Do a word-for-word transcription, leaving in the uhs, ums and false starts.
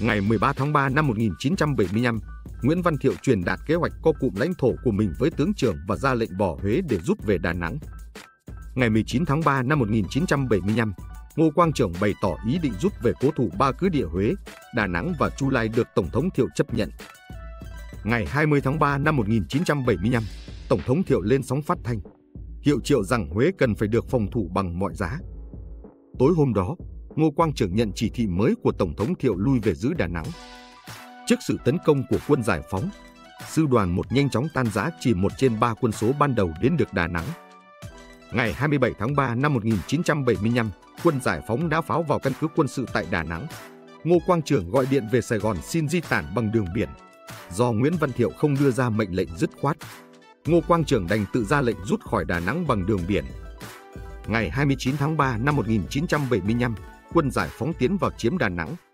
Ngày mười ba tháng ba năm một nghìn chín trăm bảy mươi lăm, Nguyễn Văn Thiệu truyền đạt kế hoạch co cụm lãnh thổ của mình với tướng trưởng và ra lệnh bỏ Huế để rút về Đà Nẵng. Ngày mười chín tháng ba năm một nghìn chín trăm bảy mươi lăm, Ngô Quang Trưởng bày tỏ ý định rút về cố thủ ba cứ địa Huế, Đà Nẵng và Chu Lai được Tổng thống Thiệu chấp nhận. Ngày hai mươi tháng ba năm một nghìn chín trăm bảy mươi lăm, Tổng thống Thiệu lên sóng phát thanh, hiệu triệu rằng Huế cần phải được phòng thủ bằng mọi giá. Tối hôm đó, Ngô Quang Trưởng nhận chỉ thị mới của Tổng thống Thiệu lui về giữ Đà Nẵng. Trước sự tấn công của quân giải phóng, sư đoàn một nhanh chóng tan rã, chỉ một trên ba quân số ban đầu đến được Đà Nẵng. Ngày hai mươi bảy tháng ba năm một nghìn chín trăm bảy mươi lăm, quân giải phóng đã pháo vào căn cứ quân sự tại Đà Nẵng. Ngô Quang Trưởng gọi điện về Sài Gòn xin di tản bằng đường biển. Do Nguyễn Văn Thiệu không đưa ra mệnh lệnh dứt khoát, Ngô Quang Trưởng đành tự ra lệnh rút khỏi Đà Nẵng bằng đường biển. Ngày hai mươi chín tháng ba năm một nghìn chín trăm bảy mươi lăm, quân giải phóng tiến vào chiếm Đà Nẵng.